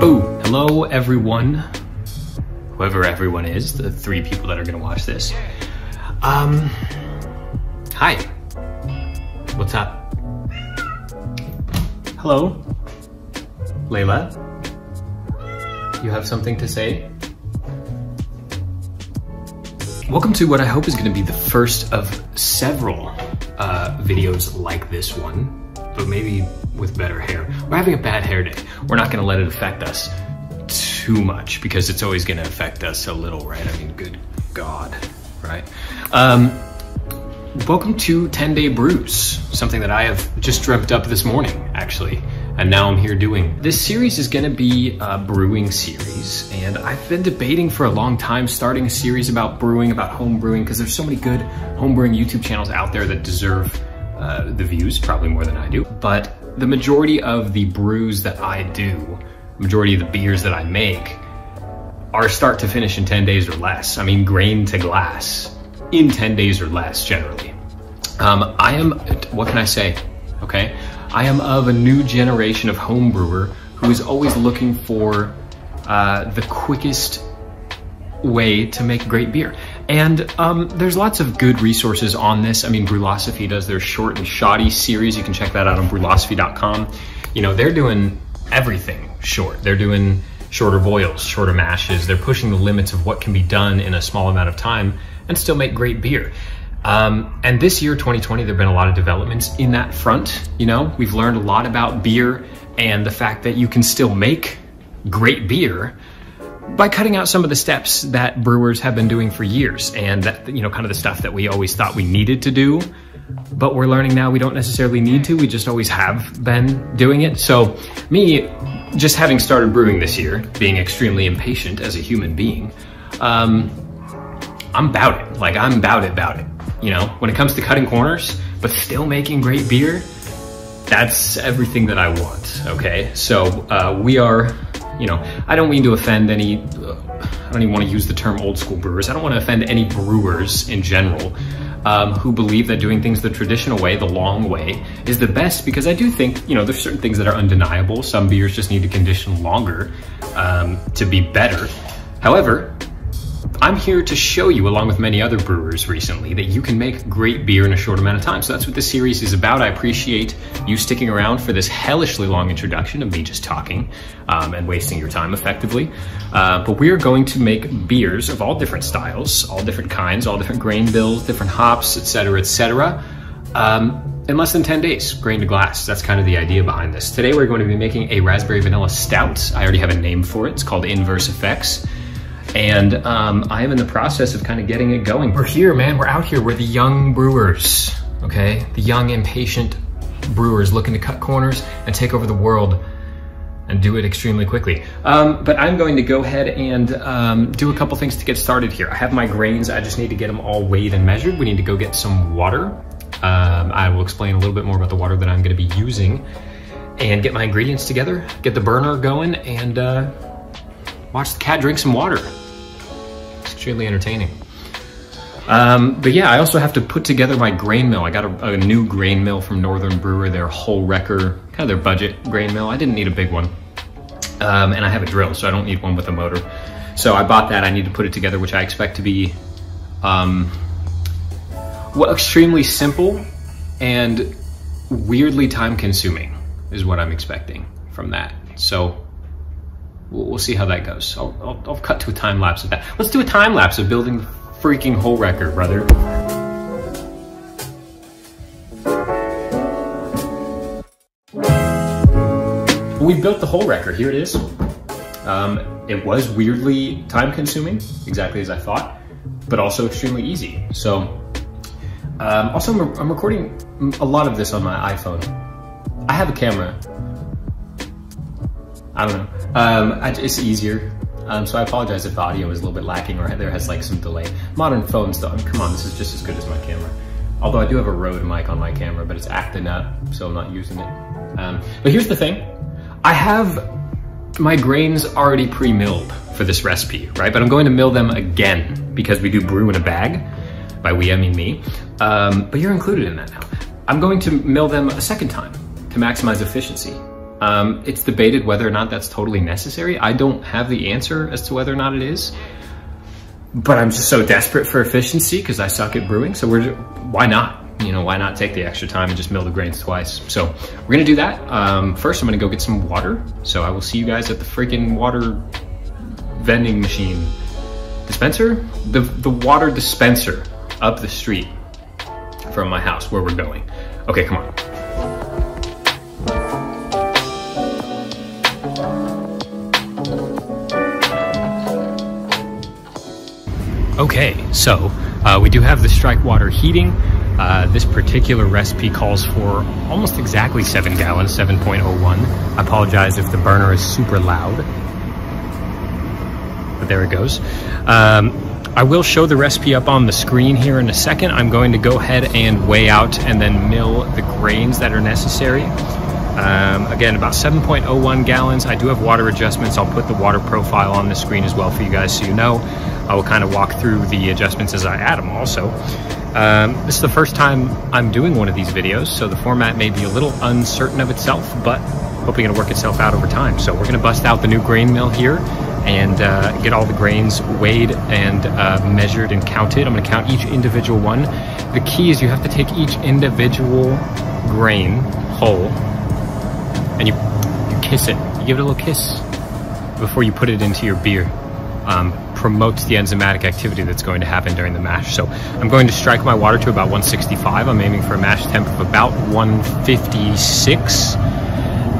Boo! Hello everyone, whoever everyone is, the three people that are gonna watch this. Hi, what's up? Hello, Layla, you have something to say? Welcome to what I hope is gonna be the first of several videos like this one, but maybe with better hair. We're having a bad hair day. We're not gonna let it affect us too much because it's always gonna affect us a little, right? I mean, good God, right? Welcome to 10 Day Brews, something that I have just dreamt up this morning, actually, and now I'm here doing. This series is gonna be a brewing series, and I've been debating for a long time starting a series about brewing, about home brewing, because there's so many good home brewing YouTube channels out there that deserve the views, probably more than I do, but the majority of the brews that I do, majority of the beers that I make, are start to finish in 10 days or less. I mean, grain to glass in 10 days or less, generally. What can I say? Okay, I am of a new generation of home brewer who is always looking for the quickest way to make great beer. And there's lots of good resources on this. I mean, Brulosophy does their short and shoddy series. You can check that out on brulosophy.com. You know, they're doing everything short. They're doing shorter boils, shorter mashes. They're pushing the limits of what can be done in a small amount of time and still make great beer. And this year, 2020, there've been a lot of developments in that front. You know, we've learned a lot about beer and the fact that you can still make great beer by cutting out some of the steps that brewers have been doing for years, and that, you know, kind of the stuff that we always thought we needed to do, but we're learning now we don't necessarily need to, we just always have been doing it. So me, just having started brewing this year, being extremely impatient as a human being, I'm about it. Like, I'm about it, you know, when it comes to cutting corners, but still making great beer. That's everything that I want, okay? So we are, you know, I don't mean to offend any, I don't even want to use the term old school brewers. I don't want to offend any brewers in general who believe that doing things the traditional way, the long way, is the best, because I do think, you know, there's certain things that are undeniable. Some beers just need to condition longer to be better. However, I'm here to show you, along with many other brewers recently, that you can make great beer in a short amount of time. So that's what this series is about. I appreciate you sticking around for this hellishly long introduction of me just talking and wasting your time effectively. But we are going to make beers of all different styles, all different kinds, all different grain bills, different hops, etc., etc. In less than 10 days, grain to glass. That's kind of the idea behind this. Today we're going to be making a raspberry vanilla stout. I already have a name for it. It's called Inverse Effects. And I am in the process of kind of getting it going. We're here, man, we're out here. We're the young brewers, okay? The young, impatient brewers looking to cut corners and take over the world and do it extremely quickly. But I'm going to go ahead and do a couple things to get started here. I have my grains, I just need to get them all weighed and measured. We need to go get some water. I will explain a little bit more about the water that I'm gonna be using, and get my ingredients together, get the burner going, and watch the cat drink some water. It's extremely entertaining. But yeah, I also have to put together my grain mill. I got a new grain mill from Northern Brewer, their Hole Wrecker, kind of their budget grain mill. I didn't need a big one. And I have a drill, so I don't need one with a motor. So I bought that, I need to put it together, which I expect to be well, extremely simple and weirdly time consuming is what I'm expecting from that. So we'll see how that goes. I'll cut to a time lapse of that. Let's do a time lapse of building the freaking Hole Wrecker, brother. We built the Hole Wrecker. Here it is. It was weirdly time consuming, exactly as I thought, but also extremely easy. So, also I'm recording a lot of this on my iPhone. I have a camera. I don't know. It's easier. So I apologize if the audio is a little bit lacking or there has like some delay. Modern phones though, I mean, come on, this is just as good as my camera. Although I do have a Rode mic on my camera, but it's acting up, so I'm not using it. But here's the thing. I have my grains already pre-milled for this recipe, right? But I'm going to mill them again because we do brew in a bag. By we, I mean me. But you're included in that now. I'm going to mill them a second time to maximize efficiency. It's debated whether or not that's totally necessary. I don't have the answer as to whether or not it is, but I'm just so desperate for efficiency because I suck at brewing. So why not? You know, why not take the extra time and just mill the grains twice? So we're going to do that. First, I'm going to go get some water. So I will see you guys at the freaking water vending machine dispenser, the water dispenser up the street from my house where we're going. Okay, come on. Okay, so we do have the strike water heating. This particular recipe calls for almost exactly 7 gallons, 7.01. I apologize if the burner is super loud, but there it goes. I will show the recipe up on the screen here in a second. I'm going to go ahead and weigh out and then mill the grains that are necessary. Again, about 7.01 gallons. I do have water adjustments. I'll put the water profile on the screen as well for you guys so you know. I will kind of walk through the adjustments as I add them also. This is the first time I'm doing one of these videos, so the format may be a little uncertain of itself, but hopefully it'll work itself out over time. So we're going to bust out the new grain mill here and get all the grains weighed and measured and counted. I'm going to count each individual one. The key is you have to take each individual grain whole, and you kiss it. You give it a little kiss before you put it into your beer. Promotes the enzymatic activity that's going to happen during the mash. So I'm going to strike my water to about 165. I'm aiming for a mash temp of about 156.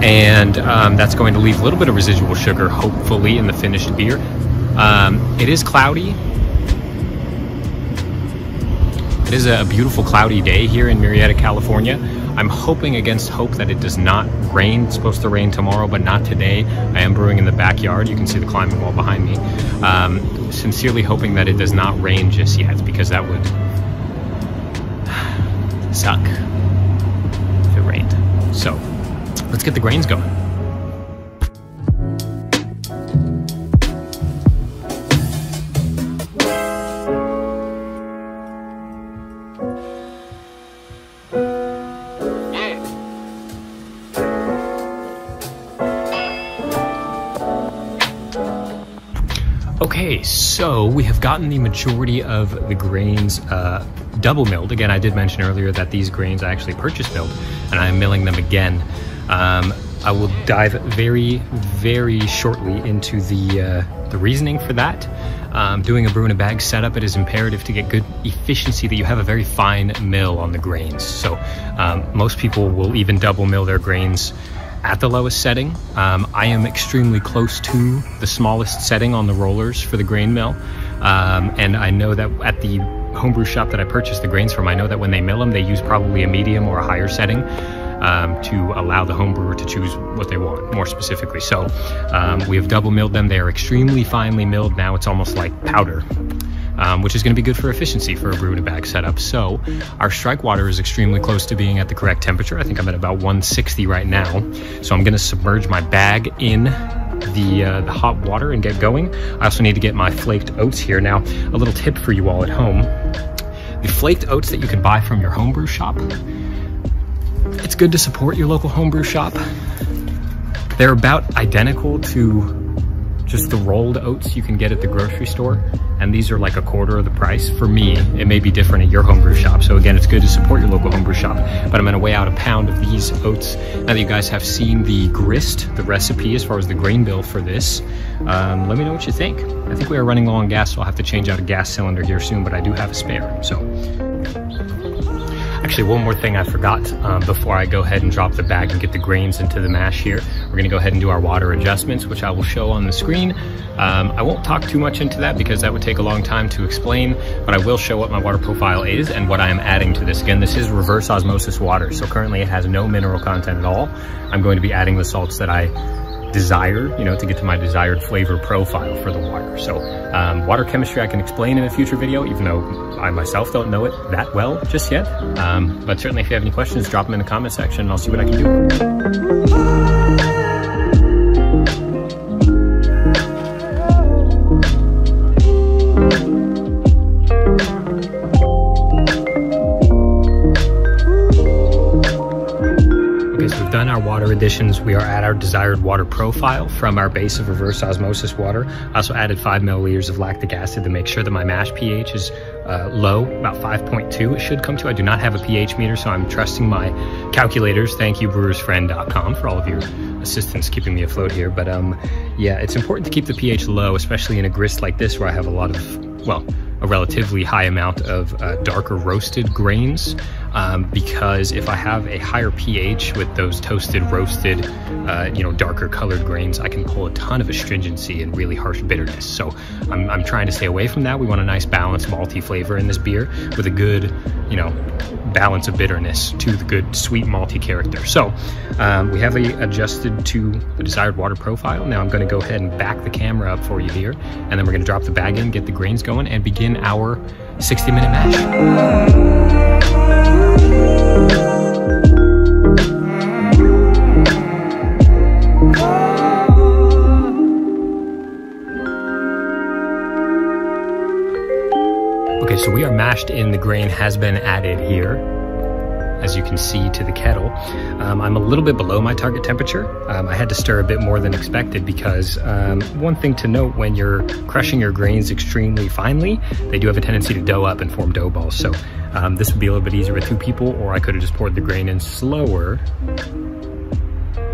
And that's going to leave a little bit of residual sugar, hopefully, in the finished beer. It is cloudy. It is a beautiful cloudy day here in Murrieta, California. I'm hoping against hope that it does not rain. It's supposed to rain tomorrow, but not today. I am brewing in the backyard. You can see the climbing wall behind me. Sincerely hoping that it does not rain just yet, because that would suck if it rained. So let's get the grains going. Okay, so we have gotten the majority of the grains double milled. Again, I did mention earlier that these grains I actually purchased milled, and I am milling them again. I will dive very, very shortly into the reasoning for that. Doing a brew in a bag setup, it is imperative to get good efficiency that you have a very fine mill on the grains. So most people will even double mill their grains at the lowest setting. I am extremely close to the smallest setting on the rollers for the grain mill. And I know that at the homebrew shop that I purchased the grains from, I know that when they mill them, they use probably a medium or a higher setting to allow the homebrewer to choose what they want more specifically. So we have double milled them. They are extremely finely milled. Now it's almost like powder. Which is going to be good for efficiency for a brew in a bag setup. So our strike water is extremely close to being at the correct temperature. I think I'm at about 160 right now. So I'm going to submerge my bag in the hot water and get going. I also need to get my flaked oats here. Now, a little tip for you all at home. The flaked oats that you can buy from your homebrew shop, it's good to support your local homebrew shop. They're about identical to just the rolled oats you can get at the grocery store. And these are like a quarter of the price. For me, it may be different at your homebrew shop. So again, it's good to support your local homebrew shop, but I'm gonna weigh out a pound of these oats. Now that you guys have seen the grist, the recipe, as far as the grain bill for this, let me know what you think. I think we are running low on gas, so I'll have to change out a gas cylinder here soon, but I do have a spare, so. Actually, one more thing I forgot before I go ahead and drop the bag and get the grains into the mash here. We're gonna go ahead and do our water adjustments, which I will show on the screen. I won't talk too much into that because that would take a long time to explain, but I will show what my water profile is and what I am adding to this. Again, this is reverse osmosis water, so currently it has no mineral content at all. I'm going to be adding the salts that I desire, you know, to get to my desired flavor profile for the water. So water chemistry I can explain in a future video, even though I myself don't know it that well just yet. But certainly if you have any questions, drop them in the comment section and I'll see what I can do. additions, we are at our desired water profile from our base of reverse osmosis water. I also added 5 milliliters of lactic acid to make sure that my mash pH is low, about 5.2 it should come to. I do not have a pH meter, so I'm trusting my calculators. Thank you, brewersfriend.com, for all of your assistance keeping me afloat here. But yeah, it's important to keep the pH low, especially in a grist like this where I have a lot of, well, a relatively high amount of darker roasted grains, because if I have a higher pH with those toasted, roasted, you know, darker colored grains, I can pull a ton of astringency and really harsh bitterness. So I'm trying to stay away from that. We want a nice balanced malty flavor in this beer with a good, you know, balance of bitterness to the good sweet malty character. So we have adjusted to the desired water profile. Now I'm going to go ahead and back the camera up for you here, and then we're going to drop the bag in, get the grains going, and begin our 60-minute mash. Okay, so we are mashed in. The grain has been added here, as you can see, to the kettle. I'm a little bit below my target temperature. I had to stir a bit more than expected because one thing to note when you're crushing your grains extremely finely, they do have a tendency to dough up and form dough balls. So this would be a little bit easier with two people, or I could have just poured the grain in slower,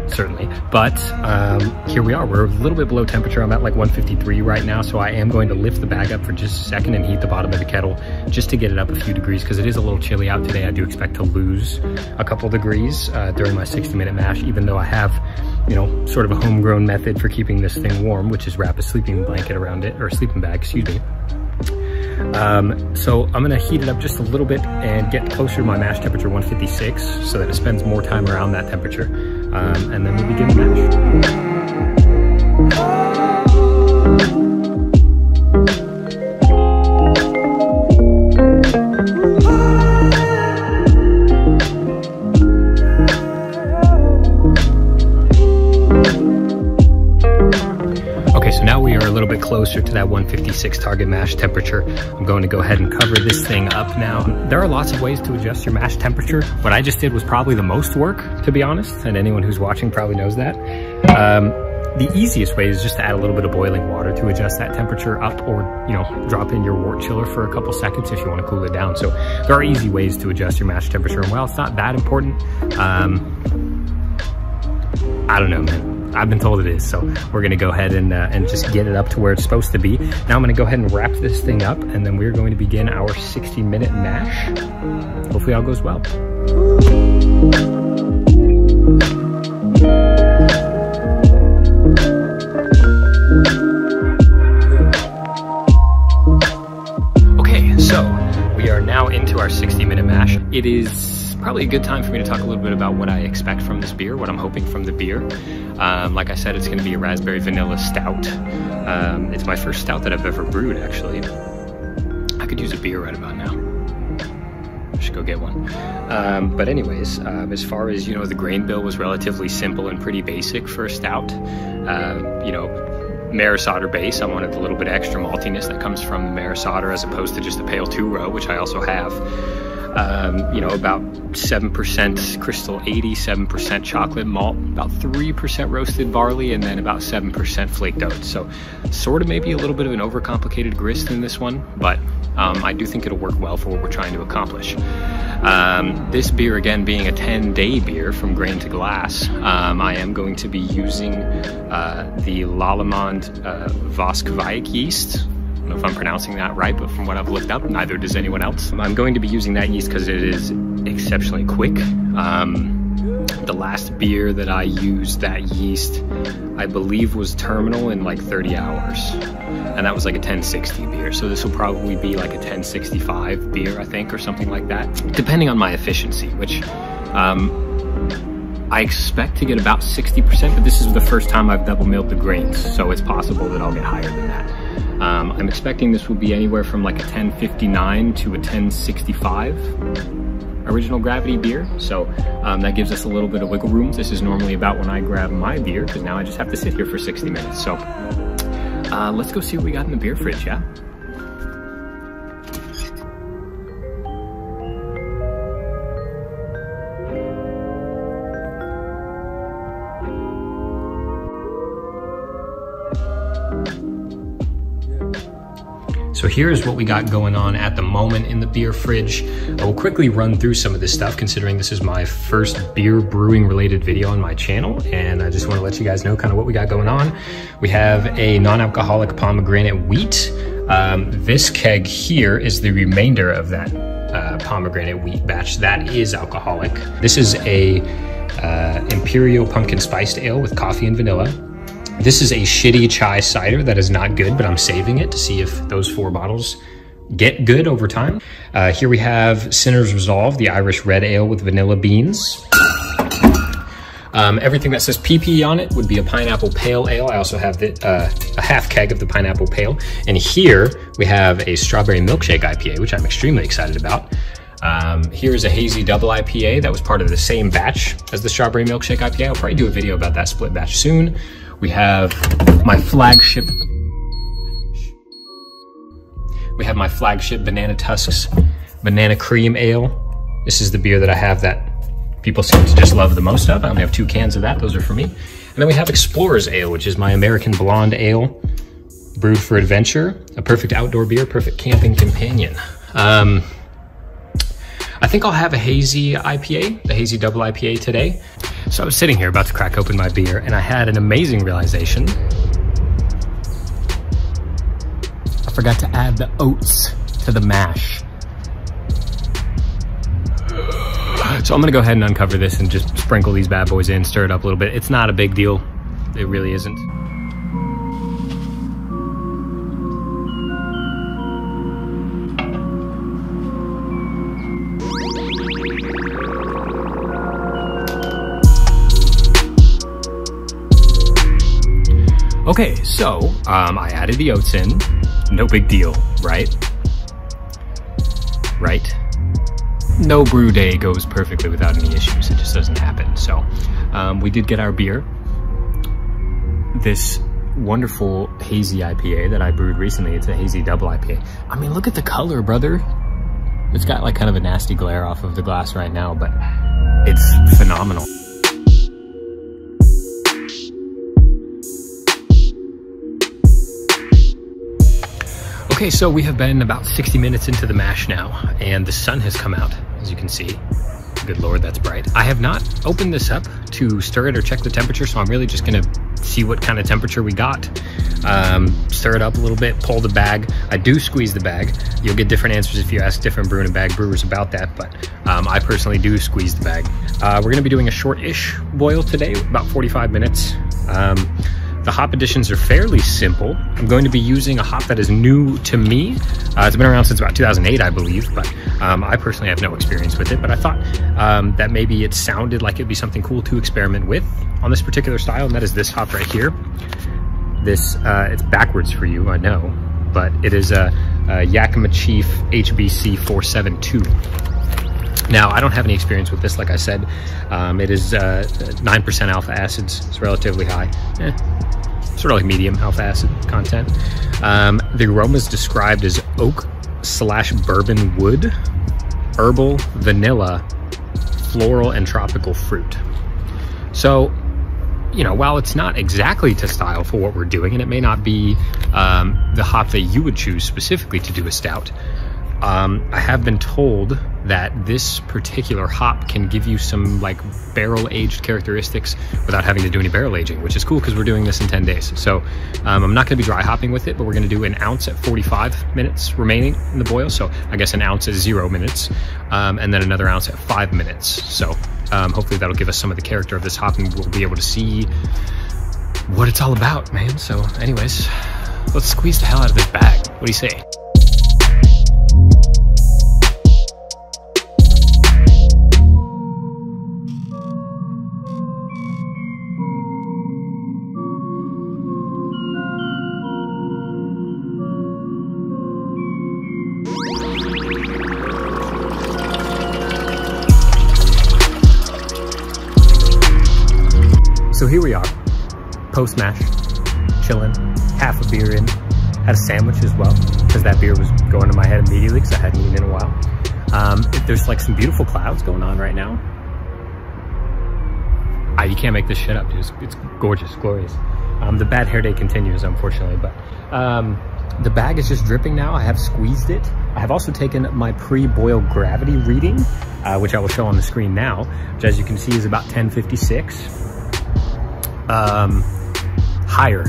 certainly. But here we are, we're a little bit below temperature. I'm at like 153 right now, so I am going to lift the bag up for just a second and heat the bottom of the kettle just to get it up a few degrees, because it is a little chilly out today. I do expect to lose a couple degrees during my 60-minute mash, even though I have, you know, sort of a homegrown method for keeping this thing warm, which is wrap a sleeping blanket around it, or a sleeping bag, excuse me. So I'm gonna heat it up just a little bit and get closer to my mash temperature, 156, so that it spends more time around that temperature, and then we'll begin the mash. Closer to that 156 target mash temperature. I'm going to go ahead and cover this thing up now. There are lots of ways to adjust your mash temperature. What I just did was probably the most work, to be honest, and anyone who's watching probably knows that. The easiest way is just to add a little bit of boiling water to adjust that temperature up, or, you know, drop in your wort chiller for a couple seconds if you want to cool it down. So there are easy ways to adjust your mash temperature, and while it's not that important, I don't know, man. I've been told it is, so we're gonna go ahead and just get it up to where it's supposed to be. Now I'm gonna go ahead and wrap this thing up, and then we're going to begin our 60-minute mash. Hopefully all goes well. Okay, so we are now into our 60-minute mash. It is probably a good time for me to talk a little bit about what I expect from this beer, what I'm hoping from the beer. Like I said, it's going to be a raspberry vanilla stout. It's my first stout that I've ever brewed, actually. I could use a beer right about now. I should go get one. But anyways, as far as, you know, the grain bill was relatively simple and pretty basic for a stout. You know, Maris Otter base. I wanted a little bit extra maltiness that comes from the Maris Otter as opposed to just the pale two-row, which I also have. You know, about 7% crystal 80, 7% chocolate malt, about 3% roasted barley, and then about 7% flaked oats. So sort of maybe a little bit of an overcomplicated grist in this one, but I do think it'll work well for what we're trying to accomplish. This beer, again, being a 10-day beer from grain to glass, I am going to be using the Lallemand Voskvijk yeast. I don't know if I'm pronouncing that right, but from what I've looked up, neither does anyone else. I'm going to be using that yeast because it is exceptionally quick. The last beer that I used that yeast, I believe, was Terminal in like 30 hours. And that was like a 1060 beer. So this will probably be like a 1065 beer, I think, or something like that, depending on my efficiency, which I expect to get about 60%, but this is the first time I've double milled the grains, so it's possible that I'll get higher than that. I'm expecting this will be anywhere from like a 1059 to a 1065 original gravity beer. So that gives us a little bit of wiggle room. This is normally about when I grab my beer, because now I just have to sit here for 60 minutes. So let's go see what we got in the beer fridge, yeah? So here's what we got going on at the moment in the beer fridge. I will quickly run through some of this stuff considering this is my first beer brewing related video on my channel, and I just want to let you guys know kind of what we got going on. We have a non-alcoholic pomegranate wheat. This keg here is the remainder of that pomegranate wheat batch that is alcoholic. This is a imperial pumpkin spiced ale with coffee and vanilla. This is a shitty chai cider that is not good, but I'm saving it to see if those four bottles get good over time. Here we have Sinners Resolve, the Irish red ale with vanilla beans. Everything that says PP on it would be a Pineapple Pale Ale. I also have a half keg of the Pineapple Pale. And here we have a Strawberry Milkshake IPA, which I'm extremely excited about. Here is a Hazy Double IPA that was part of the same batch as the Strawberry Milkshake IPA. I'll probably do a video about that split batch soon. We have my flagship... Banana Tusks Banana Cream Ale. This is the beer that I have that people seem to just love the most of. I only have 2 cans of that, those are for me. And then we have Explorer's Ale, which is my American Blonde Ale, brewed for adventure, a perfect outdoor beer, perfect camping companion. I think I'll have a hazy IPA, the Hazy Double IPA today. So I was sitting here about to crack open my beer and I had an amazing realization. I forgot to add the oats to the mash. So I'm gonna go ahead and uncover this and just sprinkle these bad boys in, stir it up a little bit. It's not a big deal. It really isn't. Okay, so I added the oats in. No big deal, right? Right? No brew day goes perfectly without any issues. It just doesn't happen. So we did get our beer, this wonderful hazy IPA that I brewed recently. It's a Hazy Double IPA. I mean, look at the color, brother. It's got like kind of a nasty glare off of the glass right now, but it's phenomenal. Okay, so we have been about 60 minutes into the mash now, and the sun has come out, as you can see. Good Lord, that's bright. I have not opened this up to stir it or check the temperature, so I'm really just gonna see what kind of temperature we got. Stir it up a little bit, pull the bag. I do squeeze the bag. You'll get different answers if you ask different brew and bag brewers about that, but I personally do squeeze the bag. We're gonna be doing a short-ish boil today, about 45 minutes. The hop additions are fairly simple. I'm going to be using a hop that is new to me. It's been around since about 2008, I believe, but I personally have no experience with it, but I thought that maybe it sounded like it'd be something cool to experiment with on this particular style, and that is this hop right here. This, it's backwards for you, I know, but it is a Yakima Chief HBC 472. Now, I don't have any experience with this, like I said. It is 9% alpha acids. It's relatively high. Sort of like medium alpha acid content. The aroma is described as oak/bourbon wood, herbal, vanilla, floral, and tropical fruit. So, you know, while it's not exactly to style for what we're doing, and it may not be the hop that you would choose specifically to do a stout, I have been told that this particular hop can give you some like barrel aged characteristics without having to do any barrel aging, which is cool because we're doing this in 10 days. So I'm not gonna be dry hopping with it, but we're gonna do an ounce at 45 minutes remaining in the boil. So I guess an ounce at 0 minutes, and then another ounce at 5 minutes. So hopefully that'll give us some of the character of this hop and we'll be able to see what it's all about, man. So anyways, let's squeeze the hell out of this bag. What do you say? So here we are, post-mash, chilling, half a beer in, had a sandwich as well, because that beer was going to my head immediately because I hadn't eaten in a while. There's like some beautiful clouds going on right now. You can't make this shit up, dude. It's gorgeous, glorious. The bad hair day continues, unfortunately, but The bag is just dripping now. I have squeezed it. I have also taken my pre-boil gravity reading, which I will show on the screen now, which as you can see is about 1056. Higher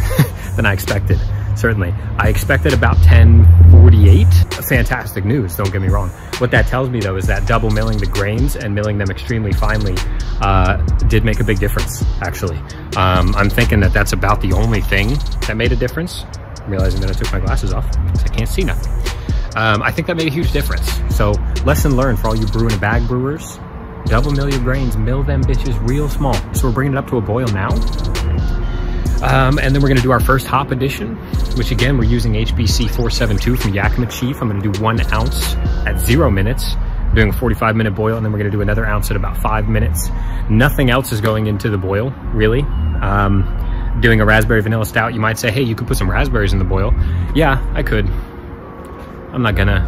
than I expected, certainly. I expected about 1048. Fantastic news, don't get me wrong. What that tells me though is that double milling the grains and milling them extremely finely did make a big difference, actually. I'm thinking that that's about the only thing that made a difference. I'm realizing that I took my glasses off because I can't see nothing. I think that made a huge difference. So lesson learned for all you brew in a bag brewers, double mill your grains, mill them bitches real small. So we're bringing it up to a boil now. And then we're gonna do our first hop addition, which again, we're using HBC 472 from Yakima Chief. I'm gonna do 1 ounce at 0 minutes, I'm doing a 45-minute boil, and then we're gonna do another ounce at about 5 minutes. Nothing else is going into the boil, really. Doing a raspberry vanilla stout, you might say, hey, you could put some raspberries in the boil. Yeah, I could. I'm not gonna.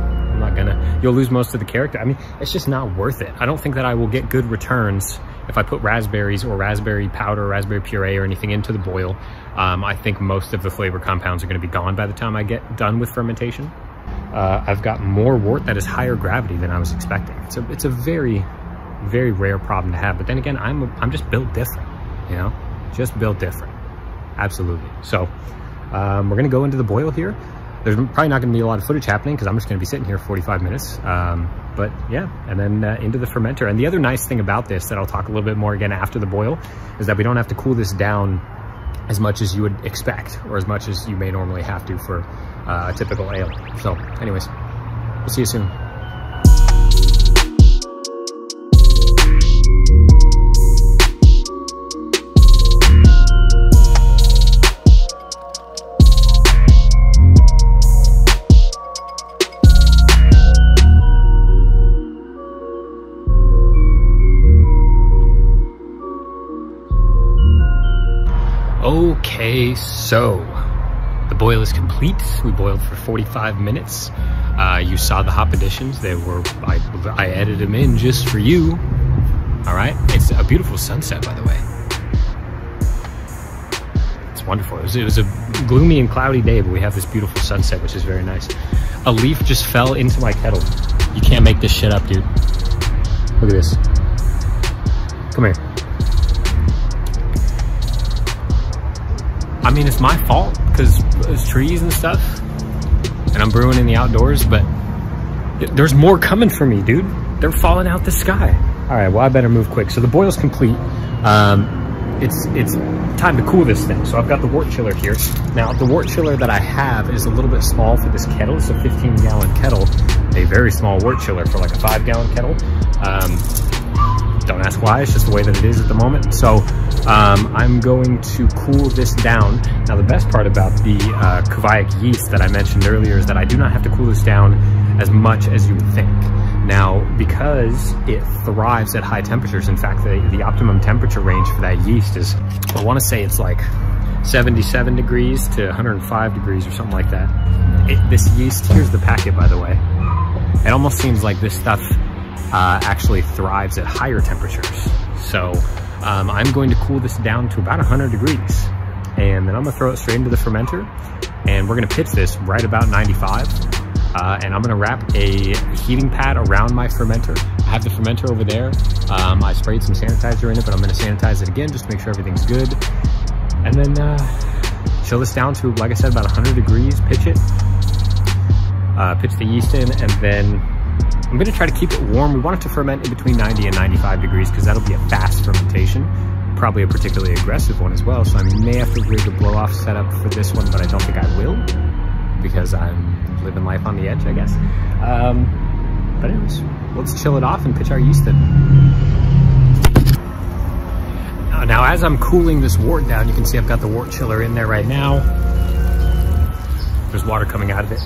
You'll lose most of the character. I mean, it's just not worth it. I don't think that I will get good returns if I put raspberries or raspberry powder, or raspberry puree or anything into the boil. I think most of the flavor compounds are gonna be gone by the time I get done with fermentation. I've got more wort that is higher gravity than I was expecting. It's a very, very rare problem to have. But then again, I'm just built different, you know? Just built different, absolutely. So we're gonna go into the boil here. There's probably not going to be a lot of footage happening because I'm just going to be sitting here for 45 minutes. But yeah, and then into the fermenter. And the other nice thing about this that I'll talk a little bit more again after the boil is that we don't have to cool this down as much as you would expect or as much as you may normally have to for a typical ale. So anyways, we'll see you soon. Okay, so the boil is complete. We boiled for 45 minutes. You saw the hop additions. They were, I added them in just for you. All right, it's a beautiful sunset, by the way. It's wonderful. It was a gloomy and cloudy day, but we have this beautiful sunset, which is very nice. A leaf just fell into my kettle. You can't make this shit up, dude. Look at this. Come here. I mean, it's my fault because there's trees and stuff and I'm brewing in the outdoors, but there's more coming for me, dude. They're falling out the sky. All right, well, I better move quick. So the boil's complete. It's time to cool this thing. So I've got the wort chiller here. Now, the wort chiller that I have is a little bit small for this kettle. It's a 15-gallon kettle, a very small wort chiller for like a 5-gallon kettle. Don't ask why, it's just the way that it is at the moment. So I'm going to cool this down. Now the best part about the Kveik yeast that I mentioned earlier is that I do not have to cool this down as much as you would think. Now, because it thrives at high temperatures, in fact, the optimum temperature range for that yeast is, I wanna say it's like 77 degrees to 105 degrees or something like that. This yeast, here's the packet, by the way. It almost seems like this stuff actually thrives at higher temperatures. So I'm going to cool this down to about 100 degrees and then I'm gonna throw it straight into the fermenter and we're gonna pitch this right about 95 and I'm gonna wrap a heating pad around my fermenter. I have the fermenter over there. I sprayed some sanitizer in it, but I'm gonna sanitize it again just to make sure everything's good. And then chill this down to, like I said, about 100 degrees, pitch it, pitch the yeast in, and then I'm gonna try to keep it warm. We want it to ferment in between 90 and 95 degrees because that'll be a fast fermentation, probably a particularly aggressive one as well. So I may have to rig a blow off setup for this one, but I don't think I will because I'm living life on the edge, I guess. But anyways, let's chill it off and pitch our yeast in. Now, as I'm cooling this wort down, you can see I've got the wort chiller in there right now. There's water coming out of it.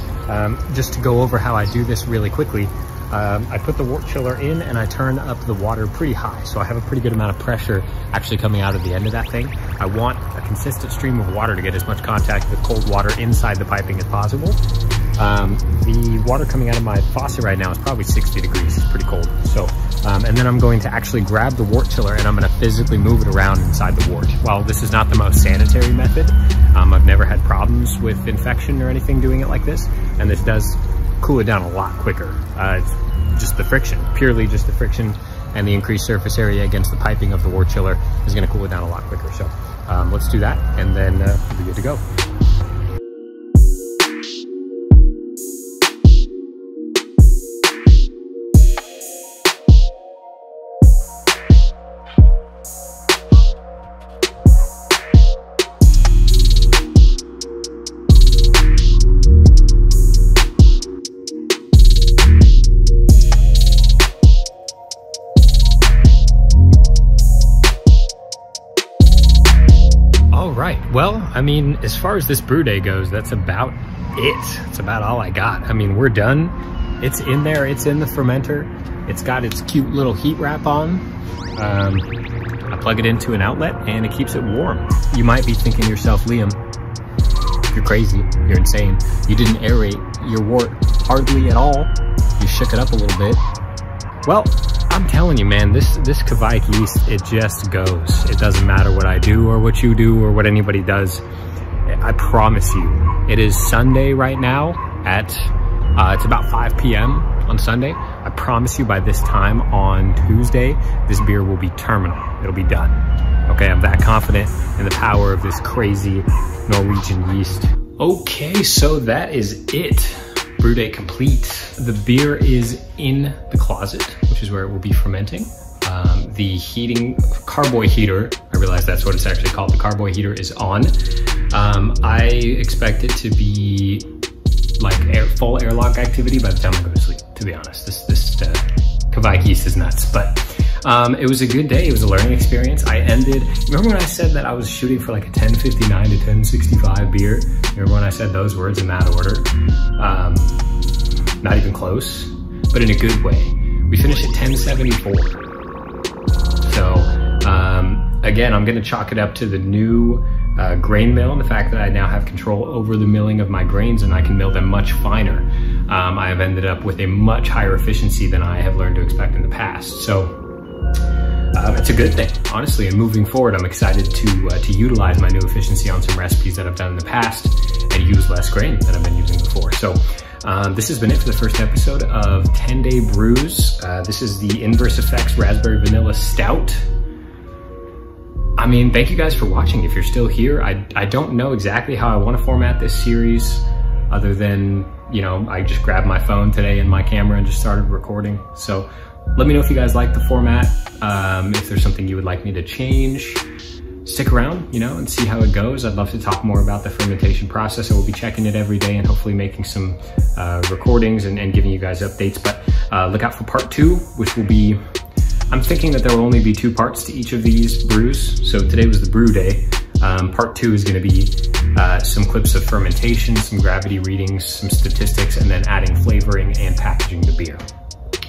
Just to go over how I do this really quickly, I put the wort chiller in and I turn up the water pretty high. So I have a pretty good amount of pressure actually coming out of the end of that thing. I want a consistent stream of water to get as much contact with cold water inside the piping as possible. The water coming out of my faucet right now is probably 60 degrees, it's pretty cold. So, and then I'm going to actually grab the wort chiller and I'm gonna physically move it around inside the wort. While this is not the most sanitary method, I've never had problems problems with infection or anything doing it like this, and this does cool it down a lot quicker. It's just the friction, purely just the friction, and the increased surface area against the piping of the wort chiller is going to cool it down a lot quicker. So let's do that, and then we'll be good to go. Well, I mean, as far as this brew day goes, that's about it. It's about all I got. I mean, we're done. It's in there. It's in the fermenter. It's got its cute little heat wrap on. I plug it into an outlet and it keeps it warm. You might be thinking to yourself, Liam, you're crazy. You're insane. You didn't aerate your wort hardly at all. You shook it up a little bit. Well, I'm telling you, man, this Kveik yeast, it just goes. It doesn't matter what I do or what you do or what anybody does. I promise you. It is Sunday right now at, it's about 5 p.m. on Sunday. I promise you by this time on Tuesday, this beer will be terminal. It'll be done. Okay, I'm that confident in the power of this crazy Norwegian yeast. Okay, so that is it. Brew day complete. The beer is in the closet, which is where it will be fermenting. The heating carboy heater, I realize that's what it's actually called, the carboy heater is on. I expect it to be like full airlock activity by the time I go to sleep, to be honest. This Kveik yeast is nuts, but it was a good day. It was a learning experience. I ended, remember when I said that I was shooting for like a 1059 to 1065 beer? Remember when I said those words in that order? Not even close, but in a good way. We finished at 1074. So again, I'm gonna chalk it up to the new grain mill and the fact that I now have control over the milling of my grains and I can mill them much finer. I have ended up with a much higher efficiency than I have learned to expect in the past. So it's a good thing, honestly, and moving forward, I'm excited to utilize my new efficiency on some recipes that I've done in the past and use less grain than I've been using before. So this has been it for the first episode of 10 Day Brews. This is the Inverse Effects Raspberry Vanilla Stout. I mean, thank you guys for watching. If you're still here, I don't know exactly how I want to format this series other than, you know, I just grabbed my phone today and my camera and just started recording. So let me know if you guys like the format, if there's something you would like me to change. Stick around, you know, and see how it goes. I'd love to talk more about the fermentation process. I will be checking it every day and hopefully making some recordings and giving you guys updates. But look out for part two, which will be, I'm thinking that there will only be two parts to each of these brews. So today was the brew day. Part two is going to be some clips of fermentation, some gravity readings, some statistics, and then adding flavoring and packaging the beer.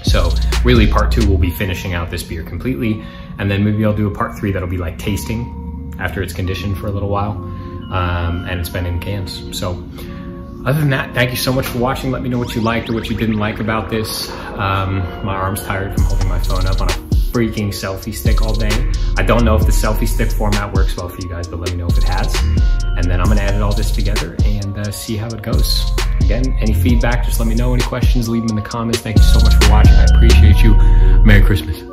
So really part two will be finishing out this beer completely. And then maybe I'll do a part three that'll be like tasting after it's conditioned for a little while and it's been in cans. So other than that, thank you so much for watching. Let me know what you liked or what you didn't like about this. My arm's tired from holding my phone up on a freaking selfie stick all day. I don't know if the selfie stick format works well for you guys, but let me know if it has. And then I'm gonna edit all this together and see how it goes. Again, any feedback, just let me know. Any questions, leave them in the comments. Thank you so much for watching. I appreciate you. Merry Christmas.